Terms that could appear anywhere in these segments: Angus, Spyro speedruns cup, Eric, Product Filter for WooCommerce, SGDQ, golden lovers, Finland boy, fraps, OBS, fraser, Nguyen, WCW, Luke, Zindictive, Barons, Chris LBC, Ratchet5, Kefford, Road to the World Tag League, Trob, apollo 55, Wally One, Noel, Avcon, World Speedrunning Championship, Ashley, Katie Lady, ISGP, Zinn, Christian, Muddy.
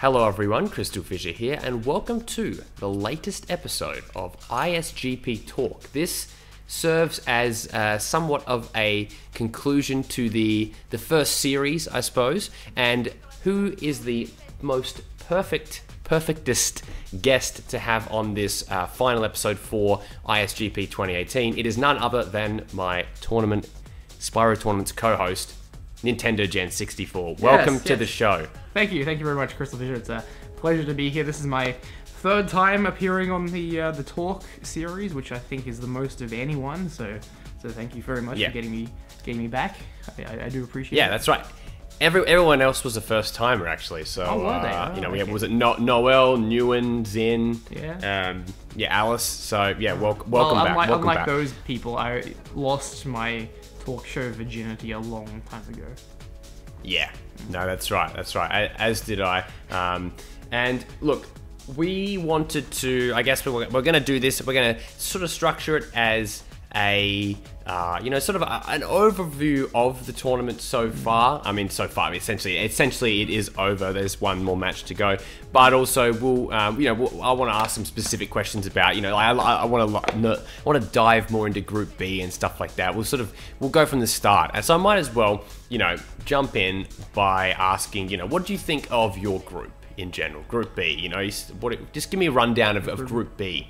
Hello everyone, CrystalFissure here, and welcome to the latest episode of ISGP Talk. This serves as somewhat of a conclusion to the first series, I suppose, and who is the most perfectest guest to have on this final episode for ISGP 2018. It is none other than my tournament, Spyro Tournaments co-host, Nintendogen64. Welcome to the show. Thank you very much, CrystalFissure. It's a pleasure to be here. This is my third time appearing on the Talk series, which I think is the most of anyone. So thank you very much for getting me back. I do appreciate it. Yeah, that's right. Everyone else was a first timer actually. So we had, was it Noel, Nguyen, Zinn, Alice. So yeah, welcome back. Unlike those people, I lost my talk show virginity a long time ago. Yeah, no, that's right. As did I. And look, we wanted to, I guess we're going to do this, we're going to sort of structure it as a, sort of an overview of the tournament so far. I mean, so far, essentially it is over. There's one more match to go. But also, I want to ask some specific questions about, I want to dive more into Group B and stuff like that. We'll go from the start. And so I might as well, jump in by asking, what do you think of your group in general? Group B, just give me a rundown of Group B.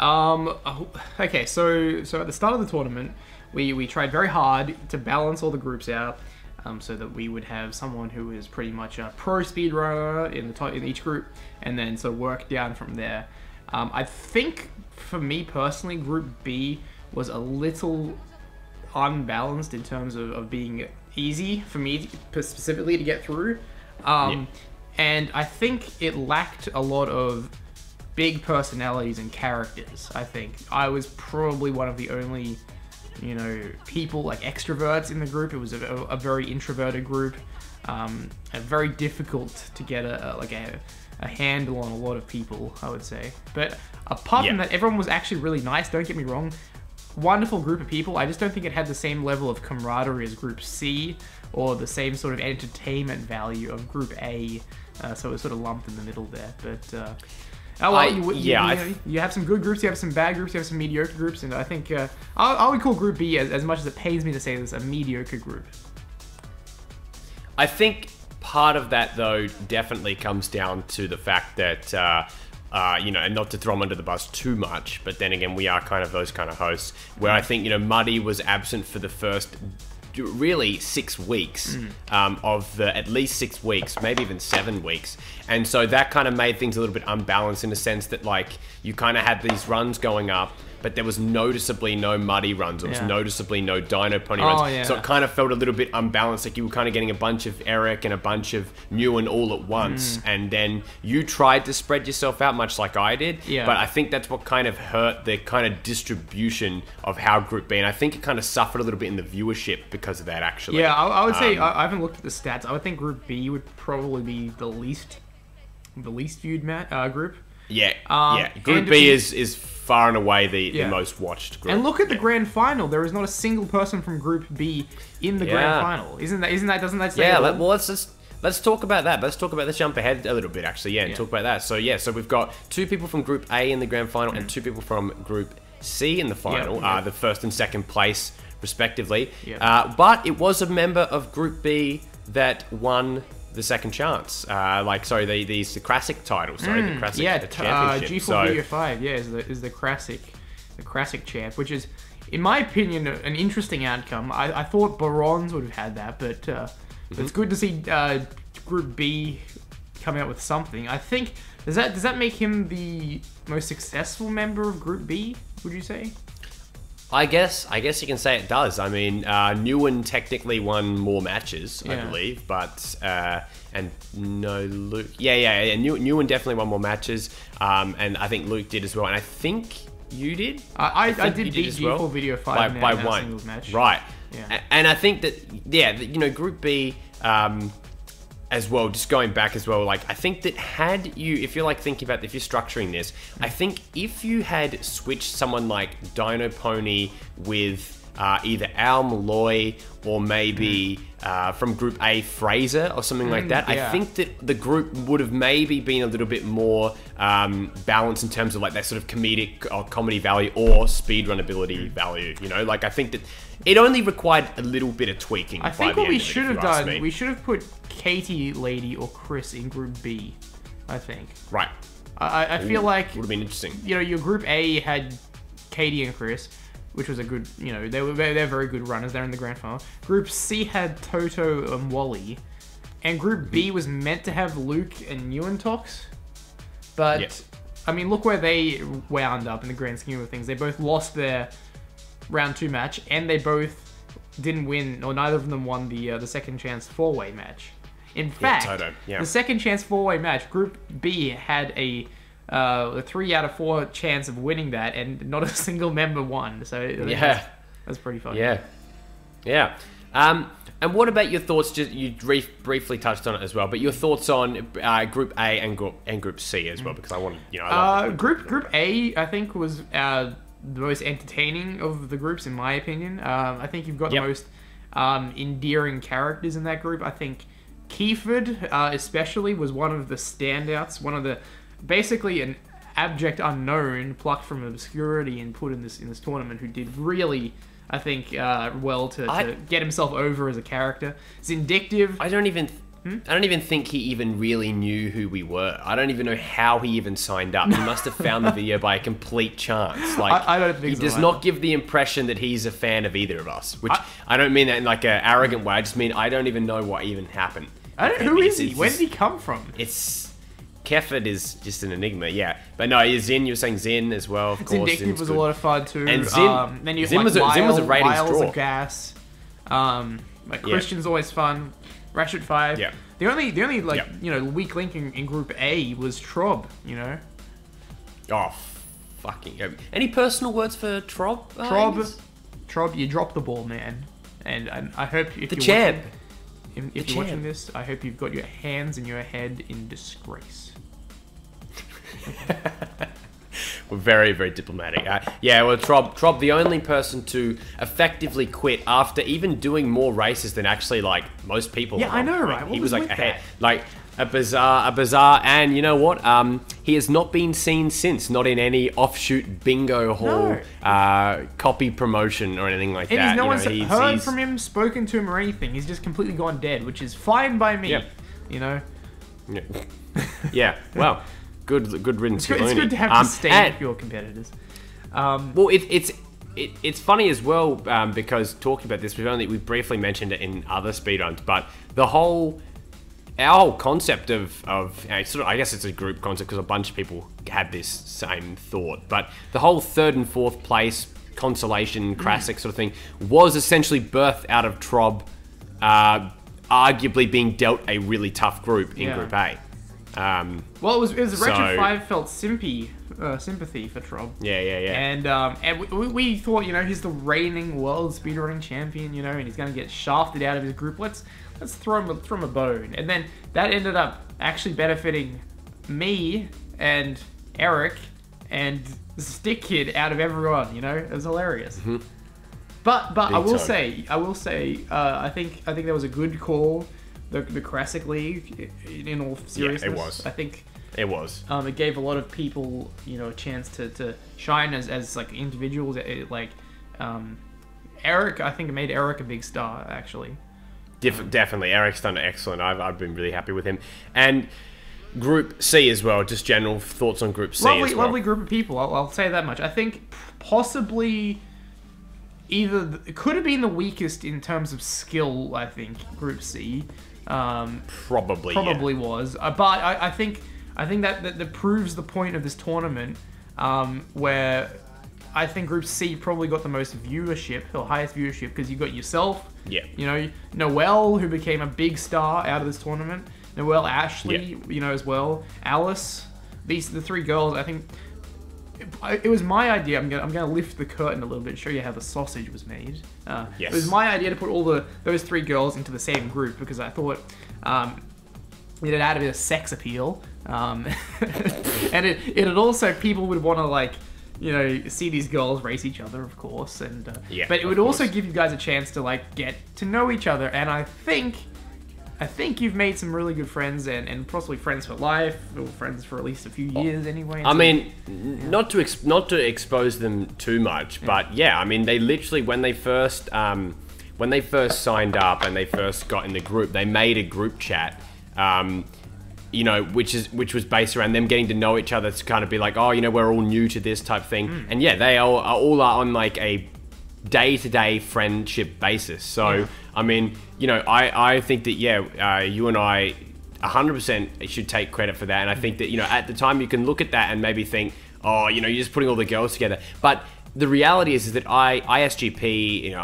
Okay, so at the start of the tournament, we tried very hard to balance all the groups out, so that we would have someone who is pretty much a pro speedrunner in each group, and then sort of work down from there. I think, for me personally, Group B was a little unbalanced in terms of being easy for me specifically to get through, and I think it lacked a lot of big personalities and characters. I think I was probably one of the only, people like extroverts in the group. It was a very introverted group, and very difficult to get a handle on a lot of people, I would say. But apart from that, everyone was actually really nice. Don't get me wrong, wonderful group of people. I just don't think it had the same level of camaraderie as Group C, or the same sort of entertainment value of Group A. So it was sort of lumped in the middle there, but. You have some good groups, you have some bad groups, you have some mediocre groups, and I think I would call Group B, as much as it pains me to say this, a mediocre group. I think part of that, though, definitely comes down to the fact that, and not to throw them under the bus too much, but then again, we are kind of those kind of hosts, where I think, Muddy was absent for the first... really 6 weeks at least 6 weeks, maybe even 7 weeks, and so that kind of made things a little bit unbalanced in the sense that like you kind of had these runs going up, but there was noticeably no Muddy runs. There was noticeably no Dino Pony runs. So it kind of felt a little bit unbalanced, like you were kind of getting a bunch of Eric and a bunch of Nguyen all at once, and then you tried to spread yourself out much like I did, but I think that's what kind of hurt the kind of distribution of how Group B, and I think it kind of suffered a little bit in the viewership because of that, actually. Yeah, I would say, I haven't looked at the stats, I would think Group B would probably be the least viewed group. Yeah, Group B is far and away the most watched group. And look at the grand final. There is not a single person from Group B in the grand final. Doesn't that say it all? Well, let's talk about that. Let's talk about this, jump ahead a little bit, actually, and talk about that. So, so we've got 2 people from Group A in the grand final and 2 people from Group C in the final, the first and second place, respectively. Yep. But it was a member of Group B that won... the second chance, the classic title, the classic championship. G4 5, is the classic champ, which is, in my opinion, an interesting outcome. I thought Barons would have had that, but it's good to see Group B coming out with something. I think does that make him the most successful member of Group B? Would you say? I guess you can say it does. I mean, Nguyen technically won more matches, I believe, but and no Luke. Yeah. Nguyen definitely won more matches, and I think Luke did as well. And I think you did. I did beat G4 5 by one singles match, right? Yeah. And I think that Group B as well. Just going back as well, I think that if you're structuring this, I think if you had switched someone like Dino Pony with either Al Malloy or maybe from Group A, Fraser or something like that. Yeah. I think that the group would have maybe been a little bit more balanced in terms of like that sort of comedic or comedy value or speedrun ability value. You know, like I think that it only required a little bit of tweaking. I think what we should have done, we should have put Katie Lady or Chris in Group B, I think. Right. I feel like would have been interesting. You know, your Group A had Katie and Chris, which was a good, you know, they're very good runners. They're in the grand final. Group C had Toto and Wally, and Group B was meant to have Luke and Nguyen Tox, but yes. I mean, look where they wound up in the grand scheme of things. They both lost their round 2 match, and they both didn't win, or neither of them won the second chance 4-way match. In fact, the second chance 4-way match, Group B had a 3 out of 4 chance of winning that, and not a single member won. So that's pretty fun. Yeah, yeah. And what about your thoughts? Just you briefly touched on it as well, but your thoughts on Group A and Group C as well, because I wanted, you know, I Group A, I think, was the most entertaining of the groups, in my opinion. I think you've got the most endearing characters in that group. I think Kefford, especially, was one of the standouts. One of the basically an abject unknown plucked from obscurity and put in this tournament, who did really, I think, well to get himself over as a character. Zindictive. I don't even think he even really knew who we were. I don't even know how he even signed up. He must have found the video by a complete chance. Like I don't think he does not give the impression that he's a fan of either of us. Which I don't mean that in like an arrogant way. I just mean I don't even know what even happened. Who is he? Where did he come from? Kefford is just an enigma, yeah. But no, Zinn, you were saying Zinn as well, of course. Zindictive was a lot of fun too. And Zinn, then you Zinn, like, Zinn was a ratings draw. Gas. Like Christian's always fun. Ratchet5. Yeah. The only like you know weak link in Group A was Trob. You know. Oh, fucking. Any personal words for Trob? Trob, you dropped the ball, man. And I hope if you're watching this, I hope you've got your hands and your head in disgrace. We're very, very diplomatic. Yeah, well, Trob, the only person to effectively quit after even doing more races than actually like most people. Yeah, I know, right? He was like ahead, like a bizarre, and you know what? He has not been seen since, not in any offshoot bingo hall, copy promotion or anything like that. No one's heard from him, spoken to him, or anything. He's just completely gone dead, which is fine by me. Yeah. You know. Yeah. Yeah. Well. Good riddance. It's good to have to stay with your competitors. Well, it's funny as well because talking about this, we briefly mentioned it in other speedruns, but our whole concept of sort of, I guess it's a group concept because a bunch of people had this same thought, but the whole 3rd and 4th place consolation classic sort of thing was essentially birthed out of Trob, arguably being dealt a really tough group in Group A. Well, it was Ratchet5 felt sympathy for Trob. Yeah. And we thought, you know, he's the reigning world speedrunning champion, you know, and he's going to get shafted out of his group. Let's throw him a bone. And then that ended up actually benefiting me and Eric and Stick Kid out of everyone. You know, it was hilarious. Mm-hmm. But I will say, I think that was a good call. The Classic League, in all seriousness, it was. I think it was. It gave a lot of people, you know, a chance to shine as like individuals. Eric, I think it made Eric a big star actually. Definitely, Eric's done excellent. I've been really happy with him. And Group C as well. Just general thoughts on Group C. Lovely group of people. I'll say that much. I think possibly. It could have been the weakest in terms of skill, I think, Group C. Probably was. But I think that proves the point of this tournament, where I think Group C probably got the most viewership, or highest viewership, because you got yourself, you know, Noel, who became a big star out of this tournament, Ashley, you know, as well, Alice, these are the 3 girls, I think. It was my idea. I'm gonna lift the curtain a little bit, show you how the sausage was made. Yes. It was my idea to put all those 3 girls into the same group because I thought it'd add a bit of sex appeal, and it also people would want to like you know, see these girls race each other, of course, and but it would also give you guys a chance to like get to know each other. And I think you've made some really good friends, and possibly friends for life, or friends for at least a few years anyway. I mean, not to expose them too much, but yeah, I mean, they literally, when they first signed up and they first got in the group, they made a group chat, you know, which was based around them getting to know each other to kind of be like, oh, you know, we're all new to this type of thing. And yeah, they all are on like a day-to-day friendship basis. So, I mean, you know, I think that, yeah, you and I 100% should take credit for that. And I think that, you know, at the time you can look at that and maybe think, oh, you know, you're just putting all the girls together. But the reality is that ISGP, you know,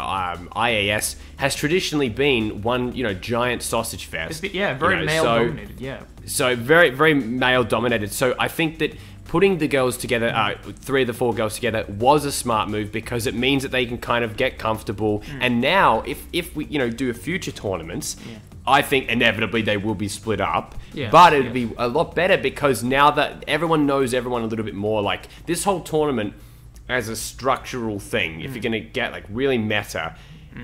IAS has traditionally been one, you know, giant sausage fest. Very male-dominated, So very, very male-dominated. So I think that putting the girls together, three of the four girls together, was a smart move because it means that they can kind of get comfortable. And now, if we, you know, do future tournaments, I think inevitably they will be split up. But it'd be a lot better because now that everyone knows everyone a little bit more, like this whole tournament as a structural thing, if you're going to get like really meta,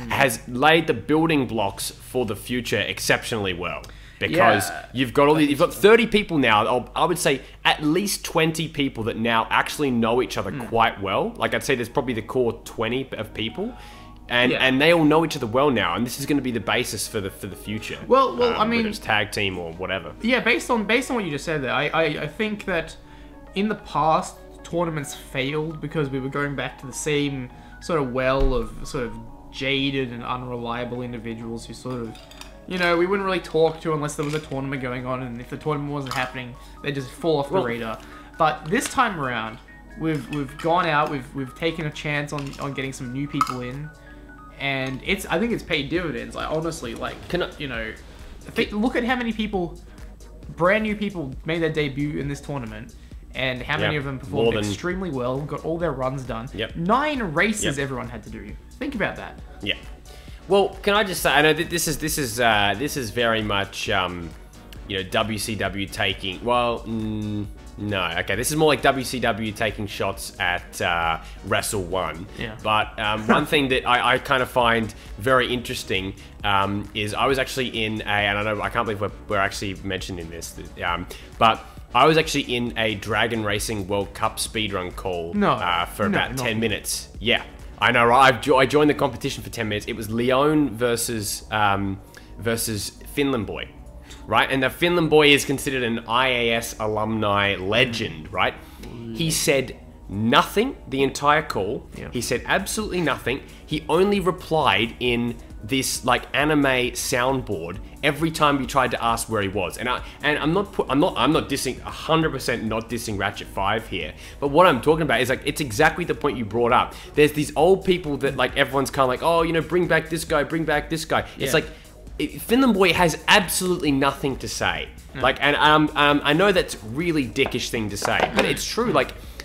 has laid the building blocks for the future exceptionally well. Because you've got all these, you've got 30 people now. I would say at least 20 people that now actually know each other quite well. Like I'd say there's probably the core 20 of people, and they all know each other well now. And this is going to be the basis for the future. Well, I mean, whether it's tag team or whatever. Yeah, based on what you just said there, I think that in the past tournaments failed because we were going back to the same sort of well of sort of jaded and unreliable individuals who sort of, you know, we wouldn't really talk to unless there was a tournament going on, and if the tournament wasn't happening, they'd just fall off the radar. But this time around, we've gone out, we've taken a chance on getting some new people in, and I think it's paid dividends. Like honestly, like look at how many people, brand new people, made their debut in this tournament, and how many of them performed extremely well, got all their runs done. 9 races everyone had to do. Think about that. Yeah. Well, can I just say, I know that this is very much, you know, WCW taking, this is more like WCW taking shots at Wrestle 1. But one thing that I kind of find very interesting is I was actually in a, and I know I can't believe we're actually mentioning this, but I was actually in a Dragon Racing World Cup speedrun call for about 10 minutes. Yeah. I know, right? I joined the competition for 10 minutes. It was Leon versus Finland Boy, right? And the Finland Boy is considered an IAS alumni legend, right? He said nothing the entire call. He said absolutely nothing. He only replied in this like anime soundboard every time you tried to ask where he was. And I'm not dissing, 100% not dissing Ratchet5 here, but what I'm talking about is like, it's exactly the point you brought up. There's these old people that like everyone's kind of like, oh, you know, bring back this guy, bring back this guy. It's like Finland Boy has absolutely nothing to say. Like, and I know that's really dickish thing to say, but it's true.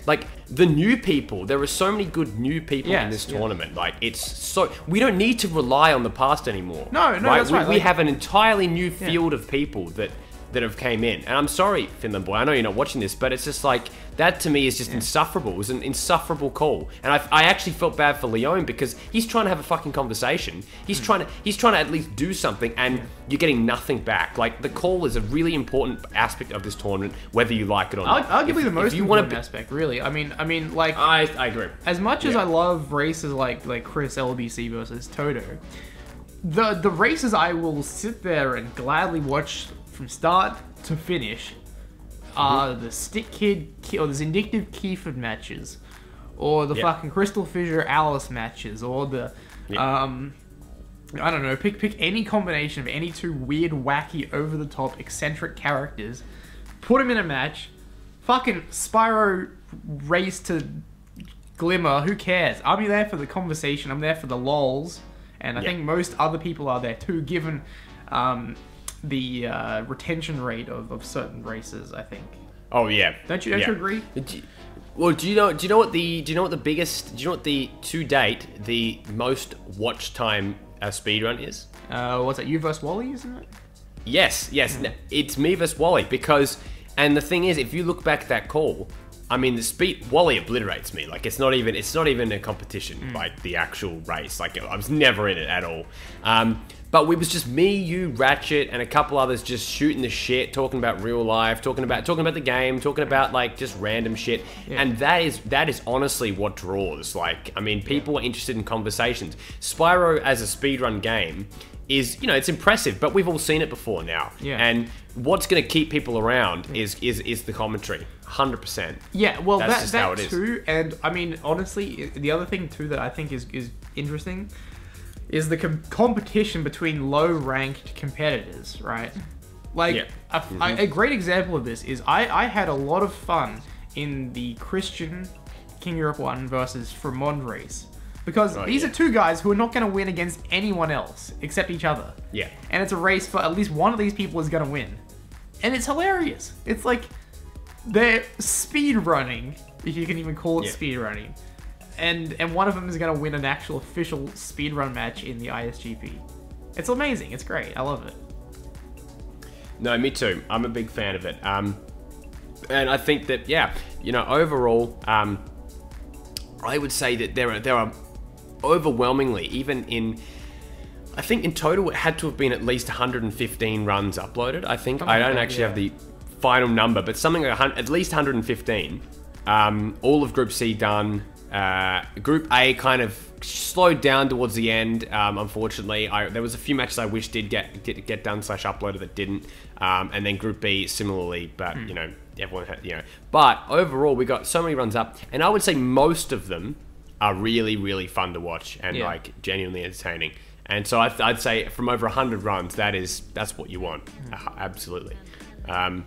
Like the new people, there are so many good new people in this tournament. Like it's so, we don't need to rely on the past anymore. No, right? That's right. We have an entirely new field of people that have came in. And I'm sorry, Finland Boy, I know you're not watching this, but it's just like, that to me is just insufferable. It was an insufferable call. And I actually felt bad for Leon because he's trying to have a fucking conversation. He's trying to at least do something, and you're getting nothing back. Like the call is a really important aspect of this tournament, whether you like it or not. Arguably the most important aspect, really. I mean, like, I agree. As much as I love races like Chris LBC versus Toto, the races I will sit there and gladly watch from start to finish are the Stick Kid or the Zindictive Kefford matches, or the fucking CrystalFissure Alice matches, or the I don't know, pick any combination of any two weird, wacky, over the top, eccentric characters, put them in a match, fucking Spyro race to Glimmer. Who cares? I'll be there for the conversation. I'm there for the lols, and I think most other people are there too, given the retention rate of certain races, I think. Oh yeah. Don't you agree? Well, do you know what to date the most watch time speedrun is? What's that? You versus Wally, isn't it? Yes. It's me versus Wally because, and the thing is, if you look back at that call, I mean, the speed Wally obliterates me. Like, it's not even a competition. Like the actual race. Like, I was never in it at all. But it was just me, you, Ratchet, and a couple others just shooting the shit, talking about real life, talking about the game, talking about like just random shit. Yeah. And that is honestly what draws. Like, I mean, people are interested in conversations. Spyro as a speedrun game is, you know, it's impressive, but we've all seen it before now. Yeah. And what's going to keep people around is the commentary, 100%. Yeah, well, that's just how it is. And I mean, honestly, the other thing too that I think is interesting is the competition between low-ranked competitors, right? Like, a great example of this is I had a lot of fun in the Christian King Europe 1 versus Fremont race. Because these are two guys who are not going to win against anyone else except each other. Yeah. And it's a race for at least one of these people is going to win. And it's hilarious. It's like they're speedrunning, if you can even call it speedrunning. And one of them is going to win an actual official speedrun match in the ISGP. It's amazing. It's great. I love it. No, me too. I'm a big fan of it. And I think that, yeah, you know, overall, I would say that there are overwhelmingly, even in, I think in total it had to have been at least 115 runs uploaded, I think. I don't actually have the final number, but something like at least 115. All of Group C done. Group A kind of slowed down towards the end, unfortunately. There was a few matches I wish did get done / uploaded that didn't. And then Group B similarly, but, you know, everyone had, you know. But overall, we got so many runs up, and I would say most of them are really, really fun to watch and like genuinely entertaining. And so I'd say from over 100 runs, that's what you want, absolutely. Yeah,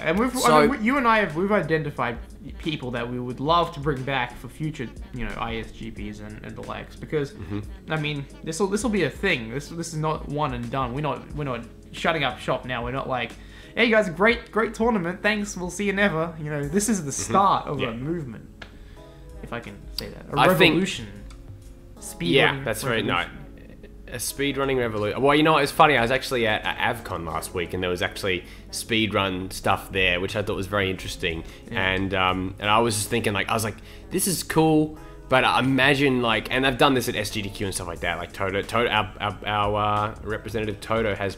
and you and I we've identified people that we would love to bring back for future, you know, ISGPs and the likes, because I mean, this will be a thing. This is not one and done. We're not shutting up shop now. We're not like, hey guys, great tournament. Thanks. We'll see you never. You know, this is the start of a movement. If I can say that, a revolution. A speedrunning revolution. Well, you know, it's funny. I was actually at AvCon last week, and there was actually speedrun stuff there, which I thought was very interesting. Yeah. And I was just thinking, like, this is cool, but I imagine, like, and I've done this at SGDQ and stuff like that. Like Toto, our representative Toto has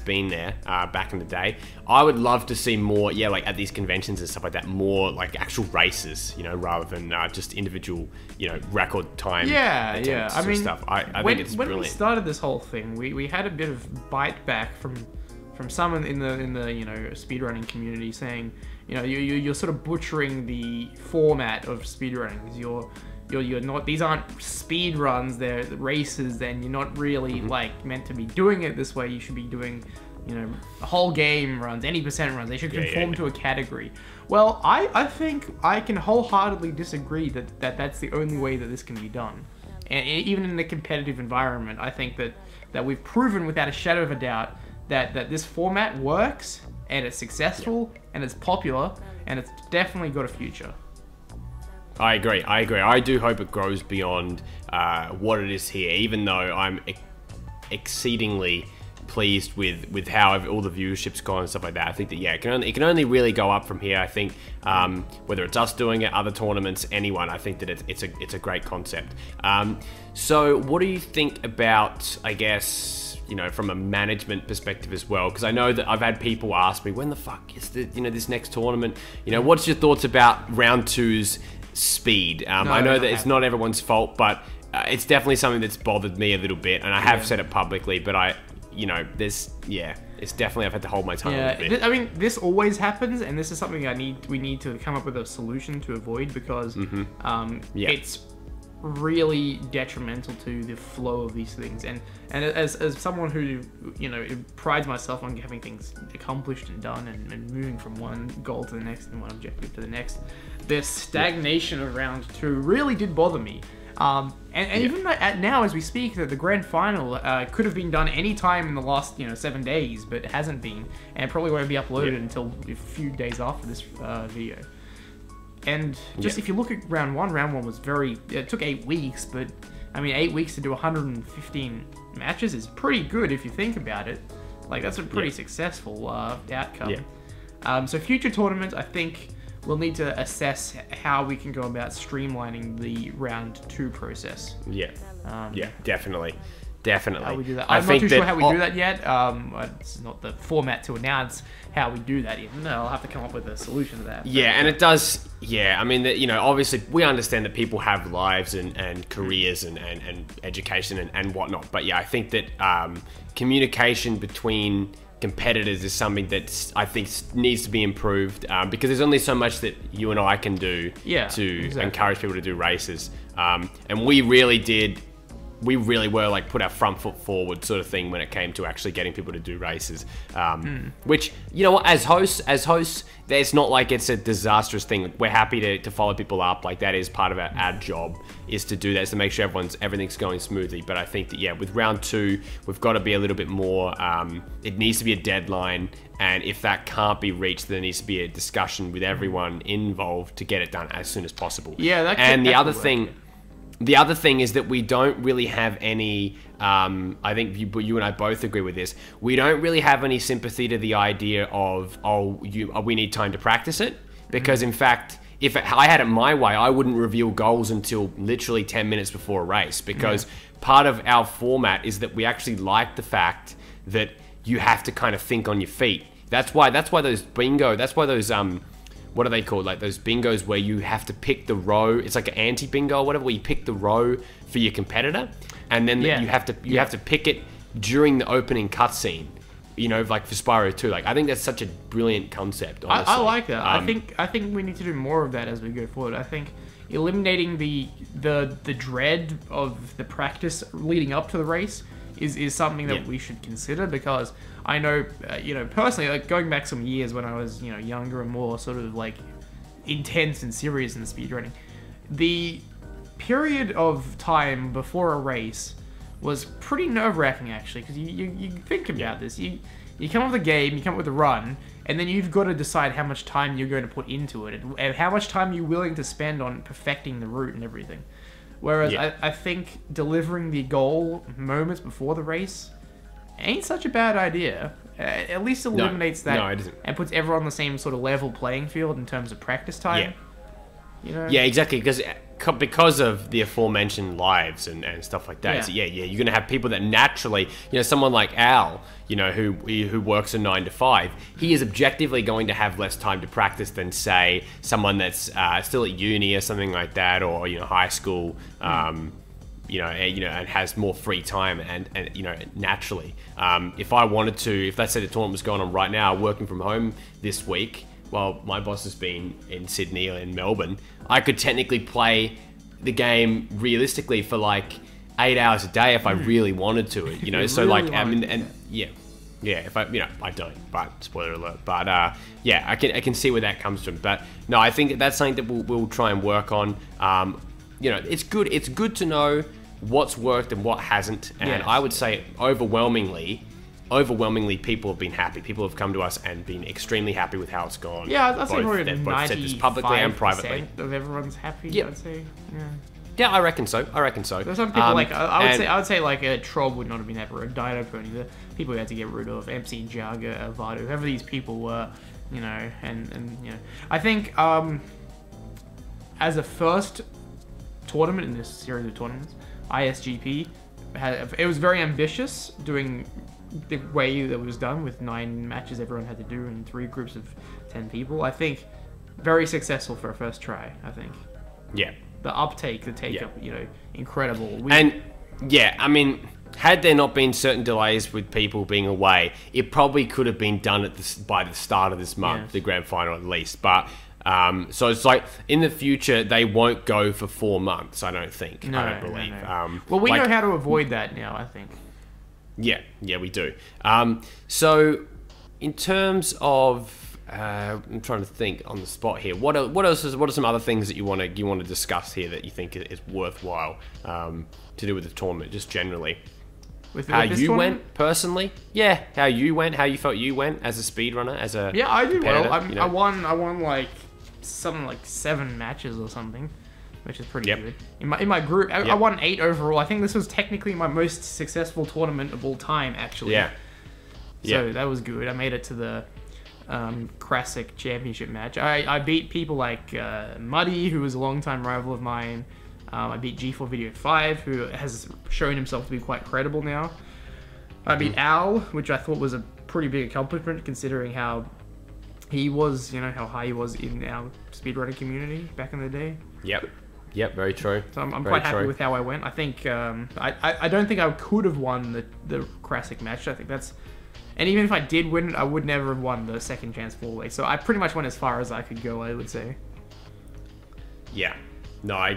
been there back in the day. I would love to see more, like at these conventions and stuff like that, more like actual races, you know, rather than just individual, you know, record time. Yeah. I mean, stuff. I think it's brilliant. When we started this whole thing, we had a bit of bite back from someone in the you know, speedrunning community saying, you know, you're sort of butchering the format of speedrunning. Because you're not, these aren't speed runs, they're races, and you're not really like meant to be doing it this way. You should be doing, you know, whole game runs, any percent runs. They should conform to a category. Well, I think I can wholeheartedly disagree that's the only way that this can be done. And even in the competitive environment, I think that we've proven without a shadow of a doubt that this format works, and it's successful, and it's popular, and it's definitely got a future. I agree. I do hope it grows beyond what it is here, even though I'm exceedingly pleased with how all the viewership's gone and stuff like that. I think that, yeah, it can only really go up from here. I think whether it's us doing it, other tournaments, anyone, I think that it's a great concept. So what do you think about, I guess, you know, from a management perspective as well? Because I know that I've had people ask me, when the fuck is the, you know, this next tournament? You know, what's your thoughts about round two's speed? I know that it's not everyone's fault, but it's definitely something that's bothered me a little bit, and I have said it publicly, but I, you know, there's, it's definitely, I've had to hold my tongue a little bit. I mean, this always happens, and this is something we need to come up with a solution to avoid, because it's really detrimental to the flow of these things, and as someone who, you know, prides myself on having things accomplished and done, and moving from one goal to the next and one objective to the next, the stagnation of round two really did bother me. And even at now as we speak, that the grand final could have been done any time in the last, you know, 7 days, but it hasn't been, and probably won't be uploaded until a few days after this video. And just if you look at round one was very, it took 8 weeks, but I mean, 8 weeks to do 115 matches is pretty good if you think about it. Like, that's a pretty successful outcome. So future tournaments, I think we'll need to assess how we can go about streamlining the round two process. Yeah. Yeah, definitely. Definitely. How we do that. I'm not too sure how we do that yet. It's not the format to announce how we do that even. I'll have to come up with a solution to that. Yeah, and it does... Yeah, I mean, you know, obviously we understand that people have lives and careers and education and whatnot. But yeah, I think that communication between competitors is something that I think needs to be improved because there's only so much that you and I can do to encourage people to do races. And we really did... We really were like put our front foot forward sort of thing when it came to actually getting people to do races, which, you know, as hosts, it's not like it's a disastrous thing. We're happy to follow people up. Like that is part of our job is to do that, is to make sure everything's going smoothly. But I think that, yeah, with round two, we've got to be a little bit more, it needs to be a deadline. And if that can't be reached, there needs to be a discussion with everyone involved to get it done as soon as possible. Yeah, that could, and the other thing... The other thing is that we don't really have any, I think you and I both agree with this, we don't really have any sympathy to the idea of, we need time to practice it. Because in fact, if I had it my way, I wouldn't reveal goals until literally 10 minutes before a race. Because part of our format is that we actually like the fact that you have to kind of think on your feet. That's why those bingo, that's why those, what are they called? Like those bingos where you have to pick the row. It's like an anti-bingo or whatever, where you pick the row for your competitor, and then you have to pick it during the opening cutscene. You know, like for Spyro 2. Like I think that's such a brilliant concept. Honestly. I like that. I think we need to do more of that as we go forward. I think eliminating the dread of the practice leading up to the race is something that we should consider, because I know, you know, personally, like going back some years when I was, you know, younger and more sort of like intense and serious in the speedrunning, the period of time before a race was pretty nerve-wracking actually, because you think about this, you come up with a game, you come up with a run, and then you've got to decide how much time you're going to put into it and how much time you're willing to spend on perfecting the route and everything. Whereas I think delivering the goal moments before the race ain't such a bad idea. At least eliminates that and puts everyone on the same sort of level playing field in terms of practice time. Yeah, you know? Yeah, exactly. Because of the aforementioned lives and stuff like that. Yeah. So yeah, you're going to have people that naturally, you know, someone like Al, you know, who works a 9-to-5, he is objectively going to have less time to practice than, say, someone that's still at uni or something like that, or, you know, high school, you know, and has more free time and you know, naturally. If I wanted to, if let's say the tournament was going on right now, working from home this week, while my boss has been in Sydney or in Melbourne, I could technically play the game realistically for like 8 hours a day if I really wanted to, you know. So really, like, I mean, and yeah, if I, you know, I don't, but spoiler alert, but yeah, I can see where that comes from. But no, I think that's something that we'll try and work on. You know, it's good to know what's worked and what hasn't, and I would say overwhelmingly people have been happy. People have come to us and been extremely happy with how it's gone. Yeah, I'd say probably 95% of everyone's happy. Yeah, I'd say. Yeah, I reckon so. There's some people like I would say like a Trob would not have been happy, or a Dino Pony, the people we had to get rid of, MC Jaga, Avado, whoever these people were, you know, and you know, I think as a first tournament in this series of tournaments, ISGP it was very ambitious doing the way that it was done with 9 matches everyone had to do in 3 groups of 10 people. I think very successful for a first try. I think the uptake, the take up, you know, incredible. And yeah, I mean, had there not been certain delays with people being away, it probably could have been done by the start of this month, the grand final at least. But so it's like in the future they won't go for 4 months. I don't think. No, I don't believe. No. Well, we know how to avoid that now, I think. Yeah, we do. So in terms of, I'm trying to think on the spot here. What are some other things that you want to discuss here that you think is worthwhile to do with the tournament, just generally? How you went personally? Yeah, how you went? How you felt you went as a speedrunner? As a I did well. You know? I won like. Something like 7 matches or something, which is pretty good. In my group, I won 8 overall. I think this was technically my most successful tournament of all time, actually. So that was good. I made it to the classic championship match. I beat people like Muddy, who was a long-time rival of mine. I beat G4 five, who has shown himself to be quite credible now. I beat Al, which I thought was a pretty big accomplishment considering how he was, you know, how high he was in our speedrunning community back in the day. Yep. Yep, very true. So I'm quite happy with how I went. I think I don't think I could have won the classic match. I think that's, and even if I did win, I would never have won the second chance four-way. So I pretty much went as far as I could go, I would say. Yeah, no, I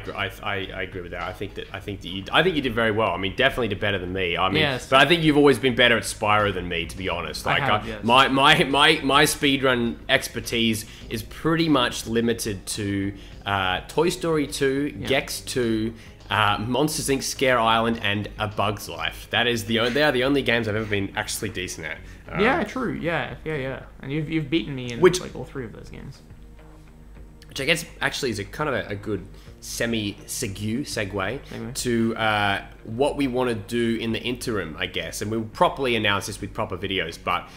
agree with that. I think you did very well. I mean, definitely did better than me. I mean, yes. But I think you've always been better at Spyro than me, to be honest. Like, I have, yes. My speedrun expertise is pretty much limited to. Toy Story 2, yeah. Gex 2, Monsters Inc. Scare Island, and A Bug's Life. That is they are the only games I've ever been actually decent at. Yeah, true. Yeah, yeah, yeah. And you've beaten me in like all three of those games. Which I guess actually is a kind of a good segue to what we want to do in the interim, I guess. And we'll properly announce this with proper videos. But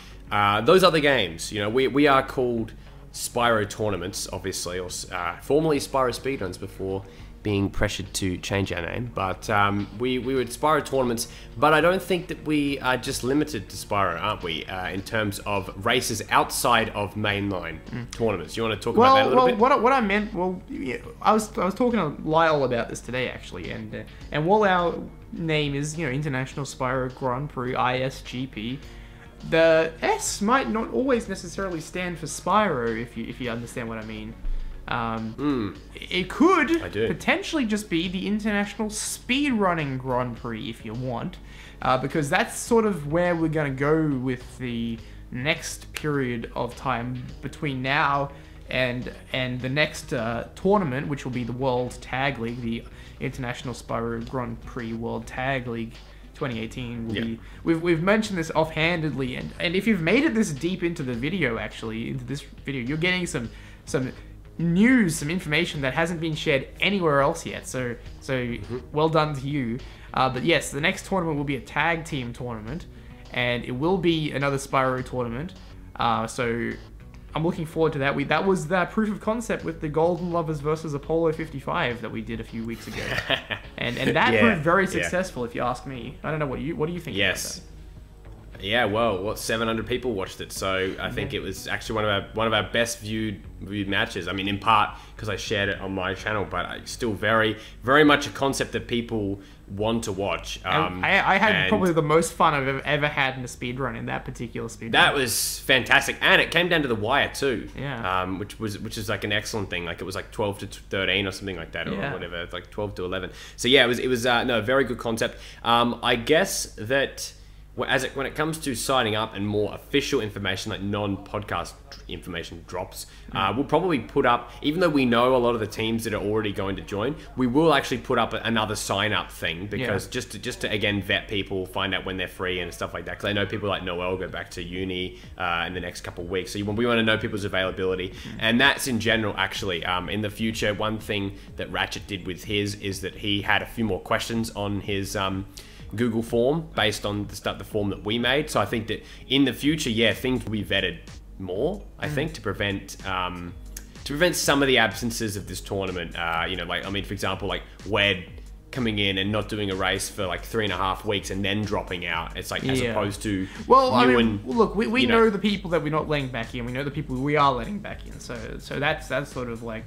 those other games, you know, we are called Spyro Tournaments, obviously, or formerly Spyro Speedruns before being pressured to change our name, but we were Spyro Tournaments, but I don't think that we are just limited to Spyro, aren't we, in terms of races outside of mainline tournaments. You want to talk about that a little bit? What I meant, yeah, I was talking to Lyle about this today, actually, and while our name is, you know, International Spyro Grand Prix, ISGP, the S might not always necessarily stand for Spyro, if you understand what I mean. It could potentially just be the International Speedrunning Grand Prix, if you want, because that's sort of where we're going to go with the next period of time between now and the next tournament, which will be the World Tag League, the International Spyro Grand Prix World Tag League. 2018 will be. We've mentioned this offhandedly, and if you've made it this deep into the video, actually into this video, you're getting some news, some information that hasn't been shared anywhere else yet. So well done to you. But yes, the next tournament will be a tag team tournament, and it will be another Spyro tournament. So I'm looking forward to that. That was the proof of concept with the Golden Lovers versus Apollo 55 that we did a few weeks ago, and that proved very successful. If you ask me, I don't know what do you think? Yes, about that? Yeah. Well, 700 people watched it, so I think it was actually one of our best viewed matches. I mean, in part because I shared it on my channel, but it's still very, very much a concept that people want to watch. I had probably the most fun I've ever had in a speedrun in that particular speedrun. That was fantastic, and it came down to the wire too. Yeah. Which is like an excellent thing. Like it was like 12 to 13 or something like that, or whatever, like 12 to 11. So yeah, it was no, very good concept. I guess that. When it comes to signing up and more official information, like non-podcast information drops, we'll probably put up, even though we know a lot of the teams that are already going to join, we will actually put up another sign-up thing, because just to again, vet people, find out when they're free and stuff like that. Because I know people like Noel go back to uni in the next couple of weeks, so we want to know people's availability. And that's in general, actually. In the future, one thing that Ratchet did with his is that he had a few more questions on his... Google form based on the form that we made. So I think that in the future, things will be vetted more, I think, to prevent some of the absences of this tournament. You know, like, I mean, for example, like Wed coming in and not doing a race for like 3.5 weeks and then dropping out. It's like, as opposed to... Well, I mean, look, we know the people that we're not letting back in. We know the people we are letting back in. So that's sort of like...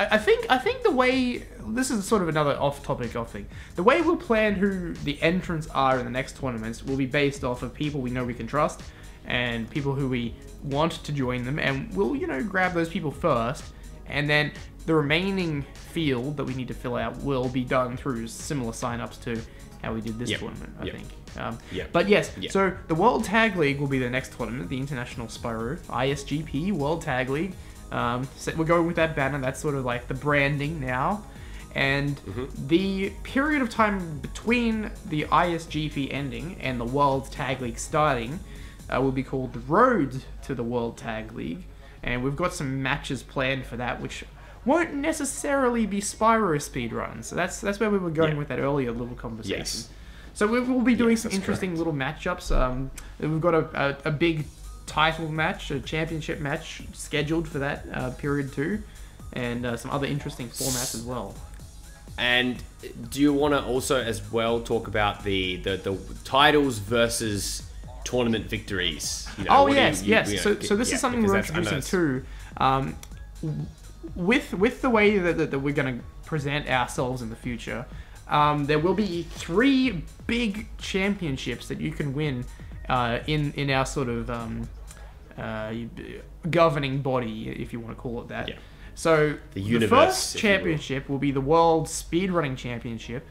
I think the way, this is sort of another off thing, the way we'll plan who the entrants are in the next tournaments will be based off of people we know we can trust and people who we want to join them, and we'll, you know, grab those people first, and then the remaining field that we need to fill out will be done through similar sign-ups to how we did this tournament, I think. But yes, so the World Tag League will be the next tournament, the International Spyro ISGP World Tag League. So we're going with that banner. That's sort of like the branding now, and the period of time between the ISGP ending and the World Tag League starting will be called the Road to the World Tag League, and we've got some matches planned for that, which won't necessarily be Spyro speedruns. So that's where we were going with that earlier little conversation. Yes. So we will be doing some interesting little matchups. We've got a big title match, a championship match scheduled for that period too, and some other interesting formats as well. And do you want to also as well talk about the titles versus tournament victories? You know, oh yes, yes. So this is something we're introducing too. With the way that we're going to present ourselves in the future, there will be 3 big championships that you can win in our sort of governing body, if you want to call it that. Yeah. So the first championship will be the World Speedrunning Championship,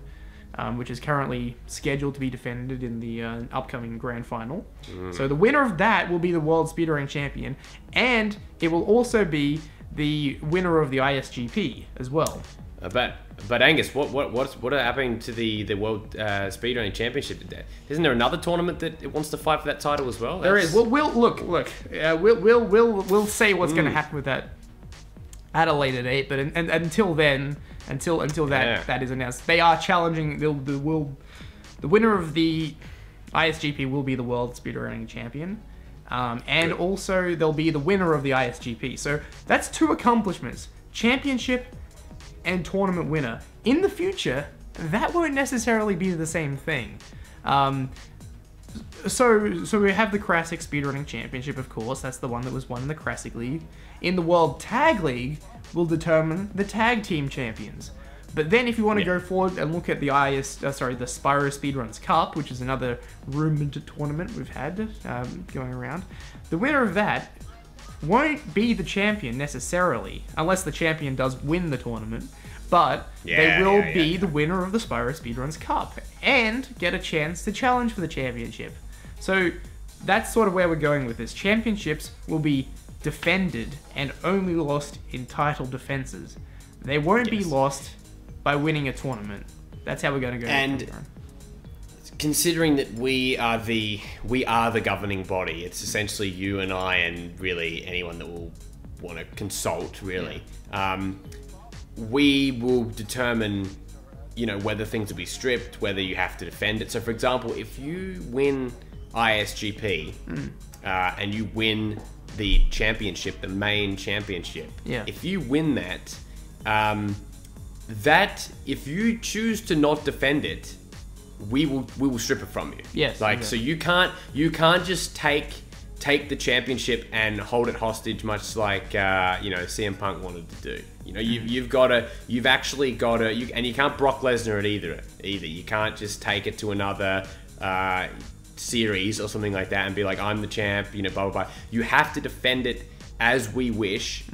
which is currently scheduled to be defended in the upcoming grand final. Mm. So the winner of that will be the World Speedrunning Champion, and it will also be the winner of the ISGP as well. But Angus, what happened to the World Speedrunning Championship? Isn't there another tournament that it wants to fight for that title as well? That's... There is. We'll look. We'll say what's going to happen with that at a later date, but until then, until that is announced, they are challenging the winner of the ISGP will be the World Speedrunning Champion, and also they'll be the winner of the ISGP. So that's 2 accomplishments: championship and tournament winner. In the future, that won't necessarily be the same thing. So we have the Classic Speedrunning Championship, of course. That's the one that was won in the Classic League. In the World Tag League, we'll determine the tag team champions. But then, if you want to go forward and look at the Spyro Speedruns Cup, which is another rumored tournament we've had going around, the winner of that won't be the champion necessarily, unless the champion does win the tournament. But they will be the winner of the Spyro Speedruns Cup and get a chance to challenge for the championship. So that's sort of where we're going with this. Championships will be defended and only lost in title defenses. They won't be lost by winning a tournament. That's how we're going to go. And considering that we are the governing body, it's essentially you and I and really anyone that will want to consult, really. Yeah. We will determine, you know, whether things will be stripped, whether you have to defend it. So, for example, if you win ISGP and you win the championship, the main championship, if you win that, if you choose to not defend it, we will strip it from you. Yes. Like, so you can't just take the championship and hold it hostage, much like you know, CM Punk wanted to do. You know, you've actually got to, and you can't Brock Lesnar it either. You can't just take it to another series or something like that and be like, I'm the champ, you know, blah blah blah. You have to defend it as we wish.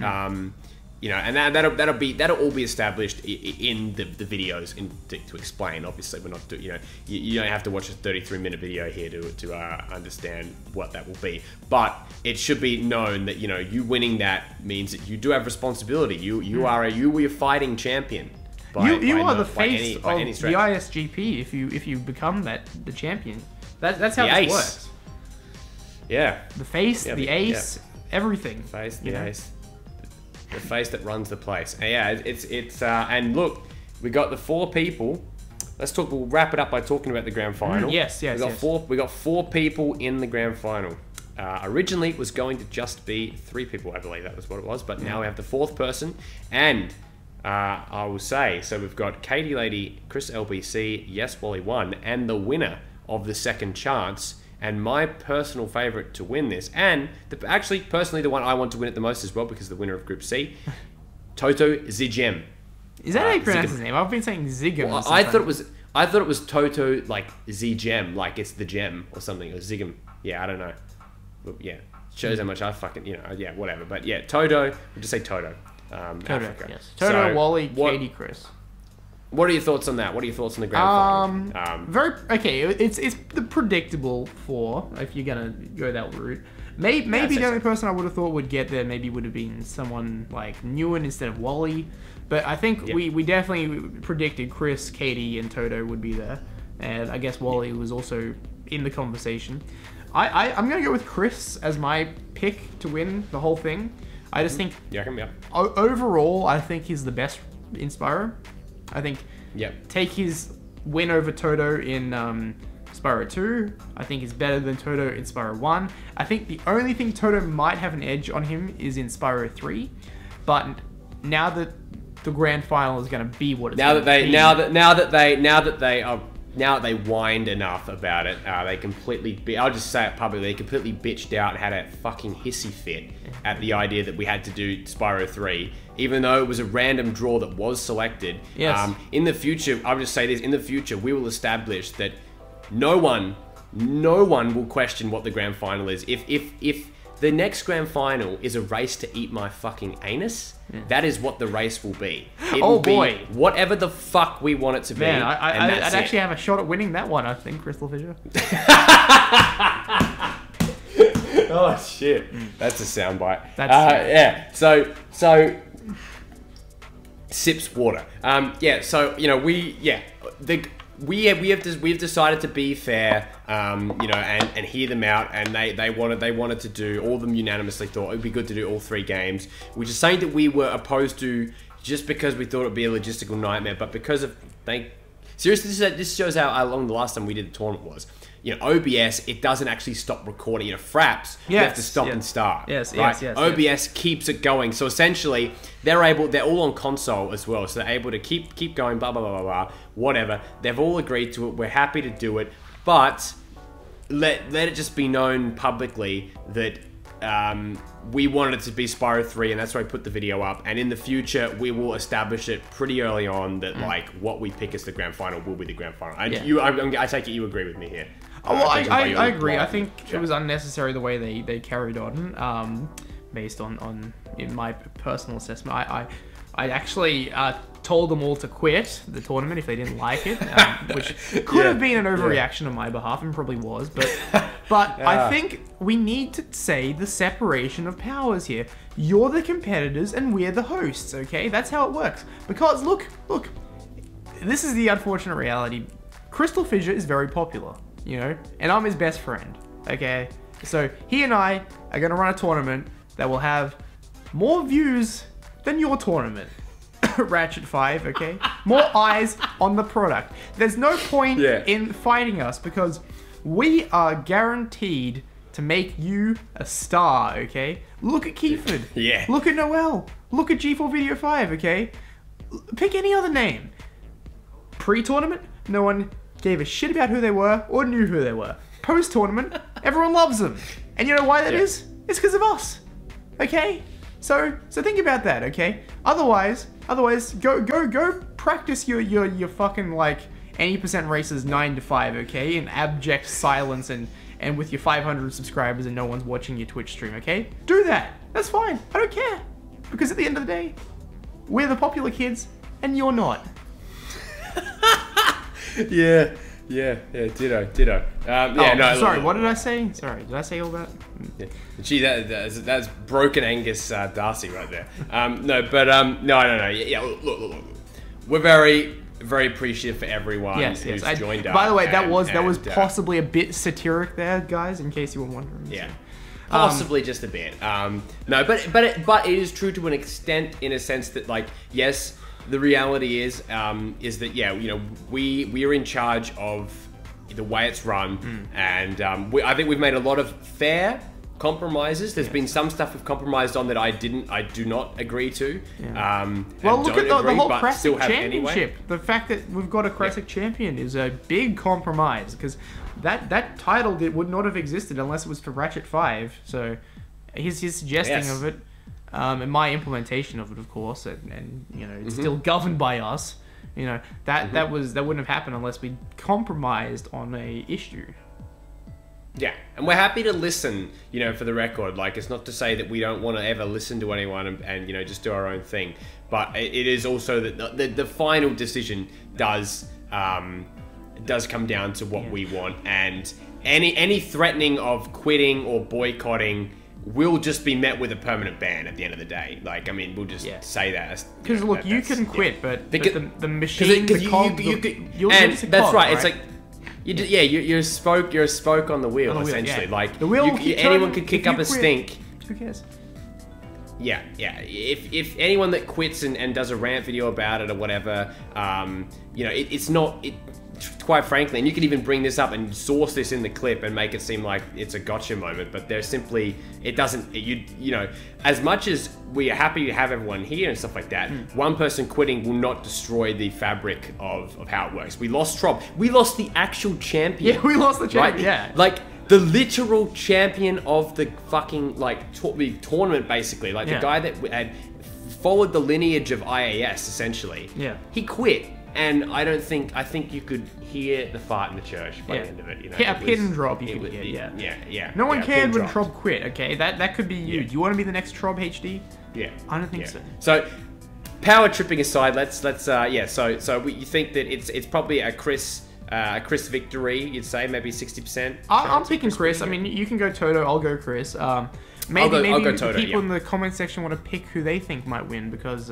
You know, and that'll all be established in the videos to explain. Obviously, we're not doing, you know, you don't have to watch a 33-minute video here to understand what that will be. But it should be known that, you know, you winning that means that you do have responsibility. You are a fighting champion. You are the face of the ISGP if you become the champion. That's how it works. Yeah. The face, the ace, everything. The face, the ace. The face that runs the place. And yeah, it's and look, we got the 4 people. We'll wrap it up by talking about the grand final. We got four people in the grand final. Originally it was going to just be 3 people, I believe that was what it was, but now we have the 4th person. And I will say, so we've got Katie Lady, Chris LBC, Yes Wally One, and the winner of the second chance. And my personal favorite to win this, and actually, personally, the one I want to win it the most as well, because the winner of Group C, Toto Zigem. Is that how you pronounce his name? I've been saying Zigem. Well, I thought it was Toto like Zigem, like it's the gem or something, or Zigem. Yeah, I don't know. But yeah, shows how much I fucking, you know, yeah, whatever. But yeah, Toto. We'll just say Toto. Toto. Africa. Yes. Toto, so, Wally, Katie, Chris. What are your thoughts on that? What are your thoughts on the grand final? It's the predictable 4 if you're gonna go that route. Maybe the only person I would have thought would get there maybe would have been someone like Nguyen instead of Wally, but I think we definitely predicted Chris, Katie, and Toto would be there, and I guess Wally was also in the conversation. I'm gonna go with Chris as my pick to win the whole thing. I just think overall I think he's the best in Spyro. I think take his win over Toto in Spyro 2. I think he's better than Toto in Spyro 1. I think the only thing Toto might have an edge on him is in Spyro 3. But now that the grand final is going to be what it's going to be. Now that they whined enough about it, they completely, I'll just say it publicly, they completely bitched out and had a fucking hissy fit at the idea that we had to do Spyro 3, even though it was a random draw that was selected. Yes. In the future, I'll just say this, in the future, we will establish that no one will question what the grand final is. If the next grand final is a race to eat my fucking anus, that is what the race will be. It will be whatever the fuck we want it to be. Man, I'd actually have a shot at winning that one, I think, CrystalFissure. Oh shit, that's a soundbite. Yeah. So sips water. Yeah. So you know we've decided to be fair, you know, and hear them out, and they wanted to do, all of them unanimously thought it'd be good to do all three games, which is something that we were opposed to just because we thought it'd be a logistical nightmare, but because of seriously, this shows how long the last time we did the tournament was. You know, OBS, it doesn't actually stop recording. You know, Fraps, you have to stop and start. Yes, right? OBS keeps it going. So essentially, they're all on console as well. So they're able to keep going, blah, blah, blah, blah, blah, whatever. They've all agreed to it. We're happy to do it. But let it just be known publicly that we wanted it to be Spyro 3, and that's why I put the video up. And in the future, we will establish it pretty early on that, like, what we pick as the grand final will be the grand final. I take it you agree with me here. Well, I agree. I think it was unnecessary the way they carried on, based on in my personal assessment. I actually told them all to quit the tournament if they didn't like it, which could have been an overreaction on my behalf, and probably was, but I think we need to say the separation of powers here. You're the competitors and we're the hosts, okay? That's how it works. Because look, this is the unfortunate reality. CrystalFissure is very popular, you know, and I'm his best friend, okay? So he and I are gonna run a tournament that will have more views than your tournament. Ratchet5, okay? More eyes on the product. There's no point in fighting us because we are guaranteed to make you a star, okay? Look at Kefford. Yeah. Look at Noel. Look at G4 five, okay? Pick any other name. Pre-tournament, no one gave a shit about who they were or knew who they were. Post-tournament, everyone loves them. And you know why that is? It's because of us, okay? So think about that, okay? Otherwise, go practice your fucking, like, any percent races 9 to 5, okay? In abject silence and with your 500 subscribers and no one's watching your Twitch stream, okay? Do that. That's fine. I don't care. Because at the end of the day, we're the popular kids and you're not. Yeah, ditto. Sorry, what did I say? Sorry, did I say all that? Yeah. Gee, that's broken Angus Darcy right there. No. Yeah, look. We're very, very appreciative for everyone who's joined us. By the way, that was possibly a bit satiric there, guys, in case you were wondering. Yeah. Possibly just a bit. No, but it is true to an extent, in a sense that, like, yes, the reality is that, yeah, you know, we are in charge of the way it's run, and I think we've made a lot of fair compromises. There's been some stuff we've compromised on that I do not agree to. Well, look at the whole Classic Championship. Anyway. The fact that we've got a Classic Champion is a big compromise, because that title would not have existed unless it was for Ratchet5. So his suggesting of it. And my implementation of it, of course, and you know, it's still governed by us. You know, that wouldn't have happened unless we compromised on a issue. Yeah, and we're happy to listen. You know, for the record, like, it's not to say that we don't want to ever listen to anyone and you know, just do our own thing. But it is also that the final decision does come down to what we want, and any threatening of quitting or boycotting will just be met with a permanent ban at the end of the day. Like, I mean, we'll just say that. Because, you know, look, you can quit, but the machine, the cog, right? It's like, you're a spoke on the wheel, essentially. Yeah. Like, the wheel anyone could kick up a stink. Who cares? Yeah. If anyone that quits and does a rant video about it or whatever, you know, it's not... quite frankly, and you could even bring this up and source this in the clip and make it seem like it's a gotcha moment, but they're simply, it doesn't, you know, as much as we are happy to have everyone here and stuff like that, one person quitting will not destroy the fabric of how it works. We lost Trob. We lost the actual champion. Yeah, we lost the champion, right? Yeah. Like, the literal champion of the fucking, like, tournament, basically. Like, the guy that had followed the lineage of IAS, essentially. Yeah. He quit. And I don't think, I think you could hear the fart in the church by the end of it. You know, yeah, a pin drop you could hear, yeah. No one cared when Trob quit, okay? That could be you. Do you want to be the next Trob HD? Yeah. I don't think so. So, power tripping aside, so you think that it's probably a Chris victory, you'd say, maybe 60%? I'm picking Chris. I mean, you can go Toto, I'll go Chris. Maybe Toto, people in the comment section want to pick who they think might win, because...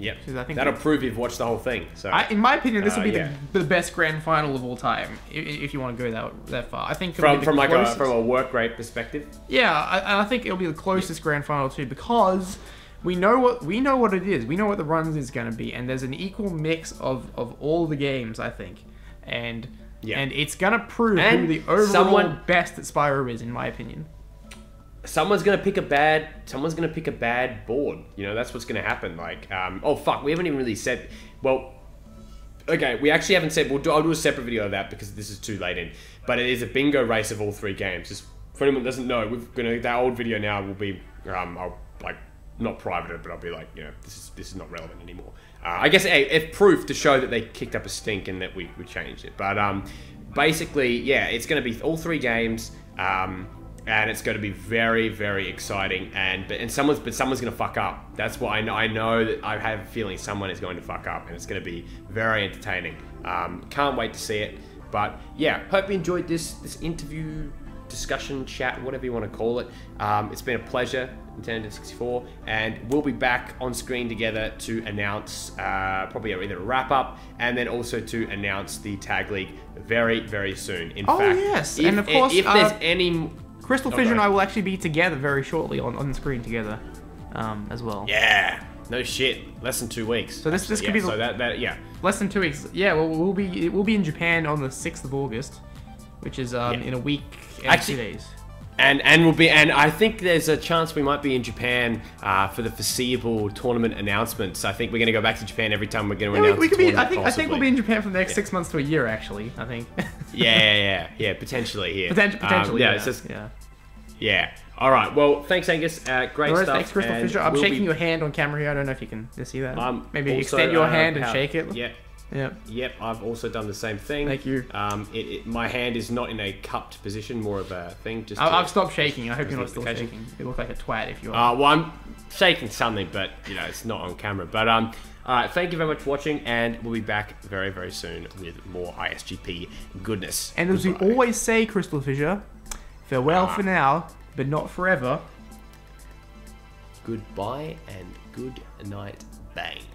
yeah, that'll prove you've watched the whole thing. So, in my opinion, this will be the best grand final of all time, if you want to go that far. I think from a work rate perspective. Yeah, I think it'll be the closest grand final too, because we know what it is. We know what the runs is going to be, and there's an equal mix of all the games, I think, and it's going to prove who the overall best at Spyro is, in my opinion. Someone's gonna pick a bad board. You know, that's what's gonna happen. Like, oh fuck, we haven't even really said. Well, okay, we actually haven't said. I'll do a separate video of that because this is too late in. But it is a bingo race of all three games. Just for anyone that doesn't know, that old video now will be. I'll like not private it, but I'll be like, you know, this is not relevant anymore. I guess if proof to show that they kicked up a stink and that we changed it. But basically, yeah, it's gonna be all three games. And it's going to be very, very exciting. But someone's going to fuck up. That's why I know that I have a feeling someone is going to fuck up, and it's going to be very entertaining. Can't wait to see it. But yeah, hope you enjoyed this interview, discussion, chat, whatever you want to call it. It's been a pleasure, Nintendogen64, and we'll be back on screen together to announce probably either a wrap up and then also to announce the Tag League very, very soon. In fact, yes, and of course, if there's any. CrystalFissure and I will actually be together very shortly on the screen together, as well. Yeah, no shit. Less than 2 weeks. So this could be less than 2 weeks. Yeah, well, we'll be in Japan on the 6th of August, which is in a week and actually, 2 days. And I think there's a chance we might be in Japan for the foreseeable tournament announcements. I think we're going to go back to Japan every time we're going to announce. I think we'll be in Japan for the next 6 months to a year. Actually, I think. yeah, potentially here. Potentially, yeah. Yeah. All right. Well, thanks, Angus. Great stuff. Thanks, CrystalFissure. I'm shaking your hand on camera here. I don't know if you can see that. Maybe also, extend your hand and shake it. Yep. I've also done the same thing. Thank you. My hand is not in a cupped position, more of a thing. Just I've stopped shaking. I hope you're not still shaking. You look like a twat if you are. Well, I'm shaking something, but you know, it's not on camera. But all right. Thank you very much for watching, and we'll be back very, very soon with more ISGP goodness. And as we always say, CrystalFissure. Farewell for now, but not forever. Goodbye and good night, bang.